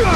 The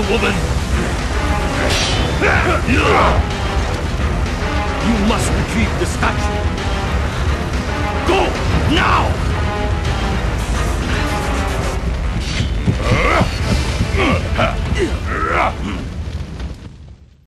woman! You must retrieve the statue! Go! Now!